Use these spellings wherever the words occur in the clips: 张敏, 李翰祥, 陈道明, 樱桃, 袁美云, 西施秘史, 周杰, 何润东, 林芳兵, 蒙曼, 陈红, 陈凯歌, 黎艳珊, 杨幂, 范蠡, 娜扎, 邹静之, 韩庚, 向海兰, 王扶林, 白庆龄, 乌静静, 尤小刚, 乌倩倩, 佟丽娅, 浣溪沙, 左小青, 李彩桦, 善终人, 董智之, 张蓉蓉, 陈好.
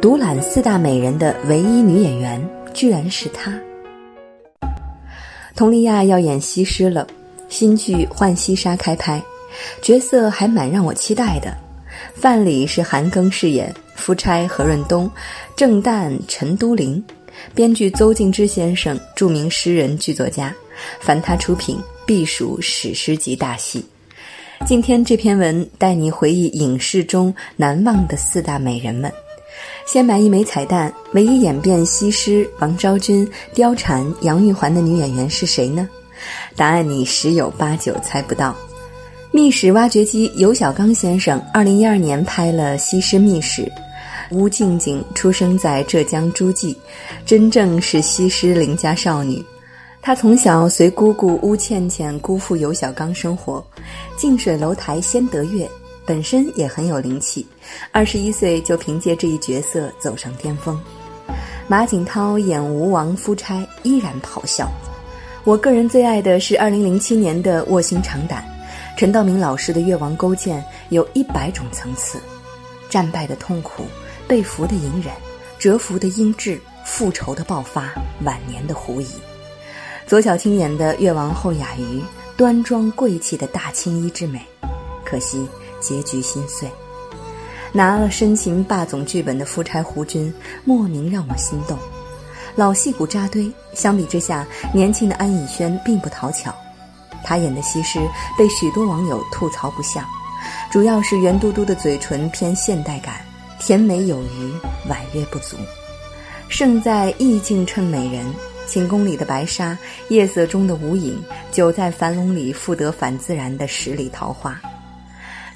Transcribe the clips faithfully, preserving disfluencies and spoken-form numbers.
独揽四大美人的唯一女演员，居然是她。佟丽娅要演西施了，新剧《浣溪沙》开拍，角色还蛮让我期待的。范蠡是韩庚饰演，夫差何润东，郑旦陈都灵，编剧邹静之先生，著名诗人剧作家，凡他出品必属史诗级大戏。今天这篇文带你回忆影视中难忘的四大美人们。先埋一枚彩蛋，唯一演变西施、王昭君、貂蝉、杨玉环的女演员是谁呢？答案你十有八九猜不到。秘史挖掘机尤小刚先生二零一二年拍了《西施秘史》。乌静静出生在浙江诸暨，真正是西施邻家少女。她从小随姑姑乌倩倩姑父尤小刚生活，近水楼台先得月，本身也很有灵气，二十一岁就凭借这一角色走上巅峰。马景涛演吴王夫差依然咆哮。我个人最爱的是二零零七年的《卧薪尝胆》，陈道明老师的越王勾践有一百种层次，战败的痛苦，被俘的隐忍，折服的英智，复仇的爆发，晚年的狐疑。左小青演的越王后雅瑜，端庄贵气的大青衣之美，可惜结局心碎。拿了深情霸总剧本的夫差胡军莫名让我心动，老戏骨扎堆，相比之下年轻的安以轩并不讨巧。他演的西施被许多网友吐槽不像，主要是圆嘟嘟的嘴唇偏现代感，甜美有余，婉约不足。胜在意境衬美人，寝宫里的白纱，夜色中的无影，久在樊笼里复得反自然的十里桃花。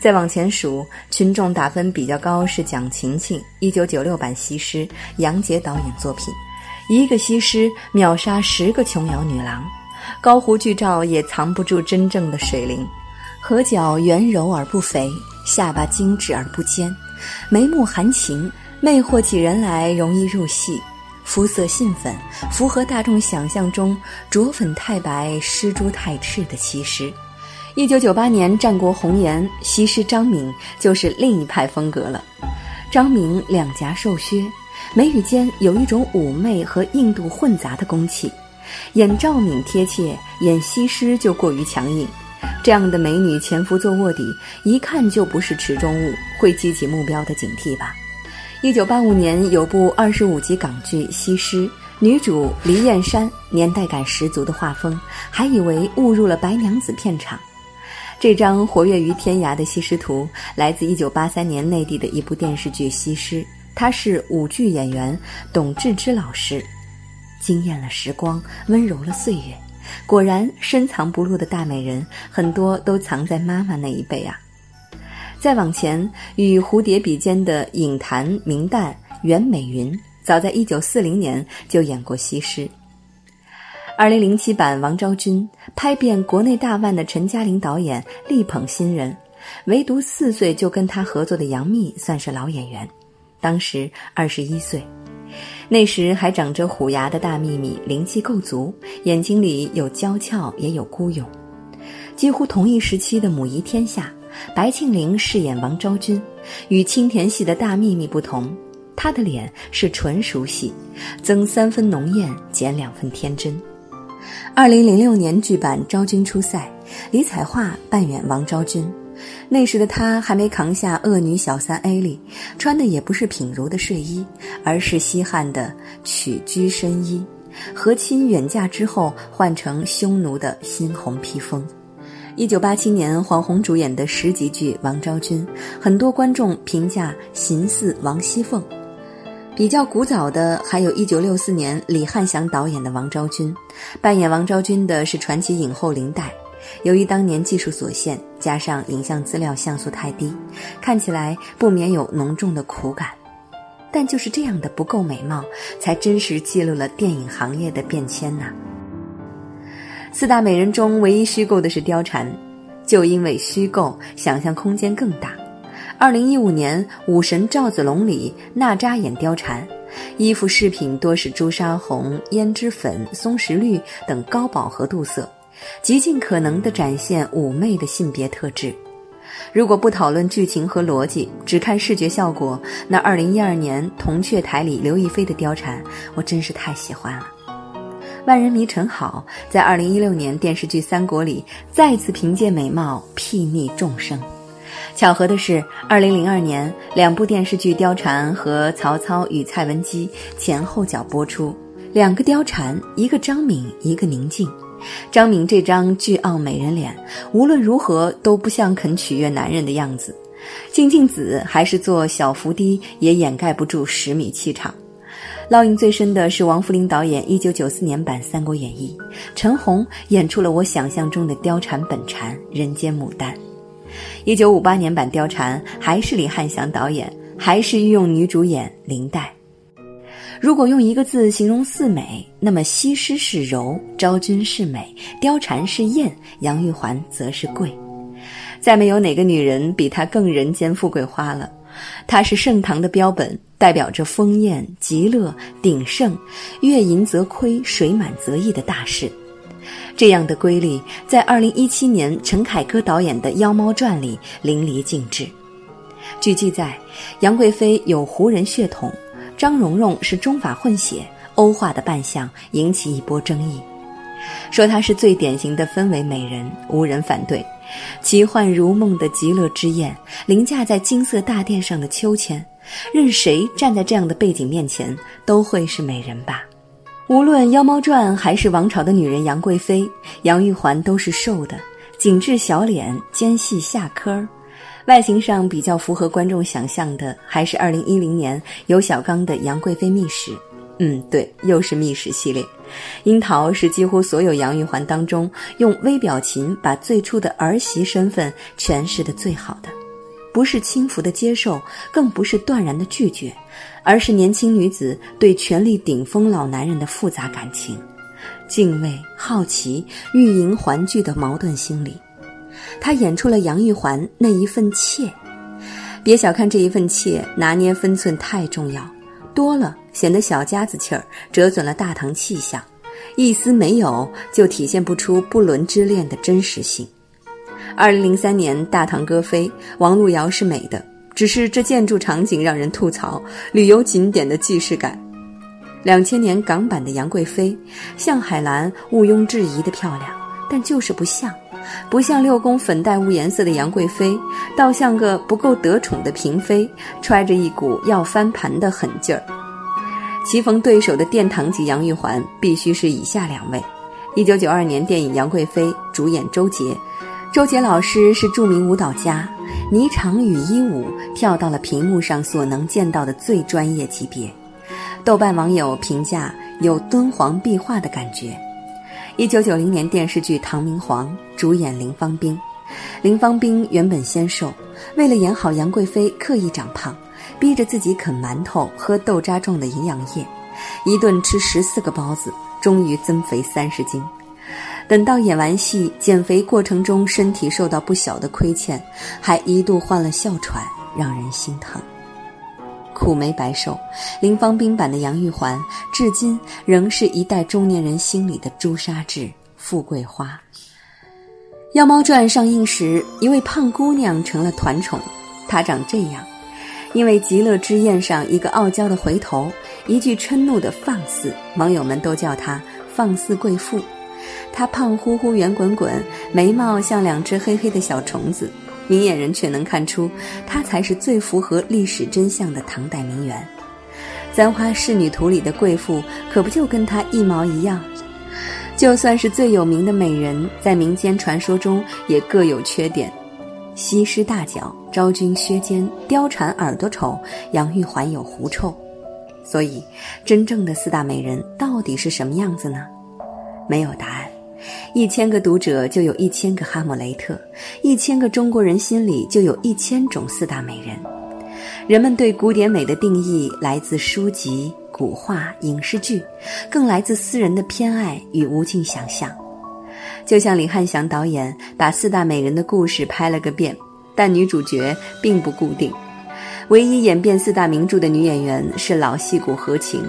再往前数，群众打分比较高是蒋勤勤一九九六版西施，杨洁导演作品，一个西施秒杀十个琼瑶女郎，高湖剧照也藏不住真正的水灵。颌角圆柔而不肥，下巴精致而不尖，眉目含情，魅惑起人来容易入戏，肤色杏粉，符合大众想象中着粉太白施朱太赤的西施。一九九八年战国红颜，西施张敏就是另一派风格了。张敏两颊瘦削，眉宇间有一种妩媚和硬度混杂的攻气，演赵敏贴切，演西施就过于强硬。这样的美女潜伏做卧底，一看就不是池中物，会激起目标的警惕吧。一九八五年有部二十五集港剧《西施》，女主黎艳珊，年代感十足的画风，还以为误入了白娘子片场。这张活跃于天涯的西施图来自一九八三年内地的一部电视剧《西施》，她是舞剧演员董智之老师。惊艳了时光，温柔了岁月，果然深藏不露的大美人很多都藏在妈妈那一辈啊。再往前，与蝴蝶比肩的影坛明旦、袁美云早在一九四零年就演过西施。二零零七版王昭君，拍遍国内大腕的陈嘉玲导演力捧新人，唯独四岁就跟他合作的杨幂算是老演员，当时二十一岁。那时还长着虎牙的大幂幂灵气够足，眼睛里有娇俏也有孤勇。几乎同一时期的母仪天下，白庆龄饰演王昭君，与清甜系的大幂幂不同，她的脸是纯熟系，增三分浓艳，减两分天真。二零零六年剧版《昭君出塞》，李彩桦扮演王昭君，那时的她还没扛下恶女小三 A 莉，穿的也不是品如的睡衣，而是西汉的曲裾深衣，和亲远嫁之后换成匈奴的新红披风。一九八七年黄宏主演的十集剧《王昭君》，很多观众评价形似王熙凤。比较古早的还有一九六四年李翰祥导演的《王昭君》，扮演王昭君的是传奇影后林黛。由于当年技术所限，加上影像资料像素太低，看起来不免有浓重的苦感。但就是这样的不够美貌，才真实记录了电影行业的变迁呐、啊。四大美人中唯一虚构的是貂蝉，就因为虚构，想象空间更大。二零一五年《武神赵子龙》里，娜扎演貂蝉，衣服饰品多是朱砂红、胭脂粉、松石绿等高饱和度色，极尽可能地展现妩媚的性别特质。如果不讨论剧情和逻辑，只看视觉效果，那二零一二年铜雀台里刘亦菲的貂蝉，我真是太喜欢了。万人迷陈好在二零一六年电视剧《三国》里再次凭借美貌睥睨众生。巧合的是，二零零二年两部电视剧《貂蝉》和《曹操与蔡文姬》前后脚播出，两个貂蝉，一个张敏，一个宁静。张敏这张巨傲美人脸，无论如何都不像肯取悦男人的样子，静静子还是做小伏低也掩盖不住十米气场。烙印最深的是王扶林导演一九九四年版《三国演义》，陈红演出了我想象中的貂蝉本蝉，人间牡丹。一九五八年版《貂蝉》还是李翰祥导演，还是御用女主演林黛。如果用一个字形容四美，那么西施是柔，昭君是美，貂蝉是艳，杨玉环则是贵。再没有哪个女人比她更人间富贵花了。她是盛唐的标本，代表着丰艳、极乐、鼎盛，月盈则亏，水满则溢的大势。这样的瑰丽，在二零一七年陈凯歌导演的《妖猫传》里淋漓尽致。据记载，杨贵妃有胡人血统，张蓉蓉是中法混血，欧化的扮相引起一波争议，说她是最典型的氛围美人，无人反对。奇幻如梦的极乐之宴，凌驾在金色大殿上的秋千，任谁站在这样的背景面前，都会是美人吧。无论《妖猫传》还是王朝的女人杨贵妃，杨玉环都是瘦的，紧致小脸，尖细下颏。外形上比较符合观众想象的，还是二零一零年由小刚的《杨贵妃秘史》。嗯，对，又是秘史系列。樱桃是几乎所有杨玉环当中，用微表情把最初的儿媳身份诠释得最好的。不是轻浮的接受，更不是断然的拒绝，而是年轻女子对权力顶峰老男人的复杂感情，敬畏、好奇、欲迎还拒的矛盾心理。她演出了杨玉环那一份怯，别小看这一份怯，拿捏分寸太重要，多了显得小家子气儿，折损了大唐气象，一丝没有就体现不出不伦之恋的真实性。二零零三年大唐歌妃，王路遥是美的，只是这建筑场景让人吐槽，旅游景点的既视感。两千年港版的杨贵妃，向海兰毋庸置疑的漂亮，但就是不像不像六宫粉黛无颜色的杨贵妃，倒像个不够得宠的嫔妃，揣着一股要翻盘的狠劲儿。棋逢对手的殿堂级杨玉环必须是以下两位。一九九二年电影《杨贵妃》，主演周杰，周杰老师是著名舞蹈家，霓裳羽衣舞跳到了屏幕上所能见到的最专业级别。豆瓣网友评价有敦煌壁画的感觉。一九九零年电视剧《唐明皇》，主演林芳兵。林芳兵原本纤瘦，为了演好杨贵妃刻意长胖，逼着自己啃馒头，喝豆渣状的营养液，一顿吃十四个包子，终于增肥三十斤。等到演完戏，减肥过程中身体受到不小的亏欠，还一度患了哮喘，让人心疼。苦没白受，林芳兵版的杨玉环至今仍是一代中年人心里的朱砂痣、富贵花。妖猫传上映时，一位胖姑娘成了团宠，她长这样，因为极乐之宴上一个傲娇的回头，一句嗔怒的放肆，网友们都叫她放肆贵妇。她胖乎乎圆滚滚，眉毛像两只黑黑的小虫子，明眼人却能看出她才是最符合历史真相的唐代名媛。簪花仕女图里的贵妇可不就跟她一毛一样？就算是最有名的美人，在民间传说中也各有缺点。西施大脚，昭君削肩，貂蝉耳朵丑，杨玉环有狐臭。所以真正的四大美人到底是什么样子呢？没有答案。一千个读者就有一千个哈姆雷特，一千个中国人心里就有一千种四大美人。人们对古典美的定义来自书籍、古画、影视剧，更来自私人的偏爱与无尽想象。就像李翰祥导演把四大美人的故事拍了个遍，但女主角并不固定。唯一演变四大名著的女演员是老戏骨何晴，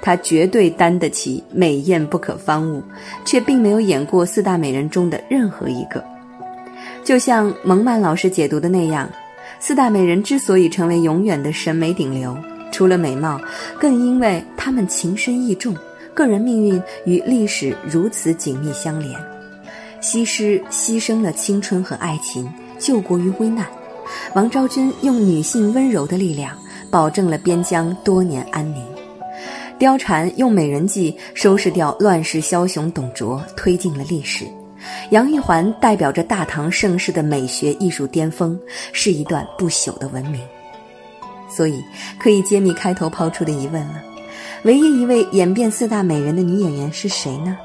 她绝对担得起美艳不可方物，却并没有演过四大美人中的任何一个。就像蒙曼老师解读的那样，四大美人之所以成为永远的审美顶流，除了美貌，更因为她们情深意重，个人命运与历史如此紧密相连。西施牺牲了青春和爱情，救国于危难；王昭君用女性温柔的力量，保证了边疆多年安宁；貂蝉用美人计收拾掉乱世枭雄董卓，推进了历史；杨玉环代表着大唐盛世的美学艺术巅峰，是一段不朽的文明。所以，可以揭秘开头抛出的疑问了：唯一一位演变四大美人的女演员是谁呢？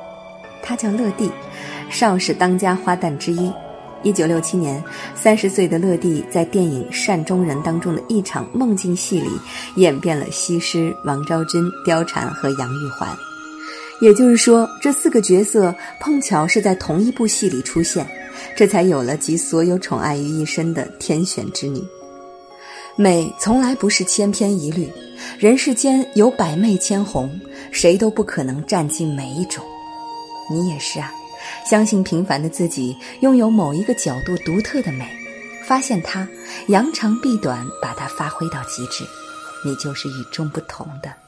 她叫乐蒂，邵氏当家花旦之一。一九六七年，三十岁的乐蒂在电影《善终人》当中的一场梦境戏里，演变了西施、王昭君、貂蝉和杨玉环。也就是说，这四个角色碰巧是在同一部戏里出现，这才有了集所有宠爱于一身的天选之女。美从来不是千篇一律，人世间有百媚千红，谁都不可能占尽每一种。你也是啊，相信平凡的自己拥有某一个角度独特的美，发现它，扬长避短，把它发挥到极致，你就是与众不同的。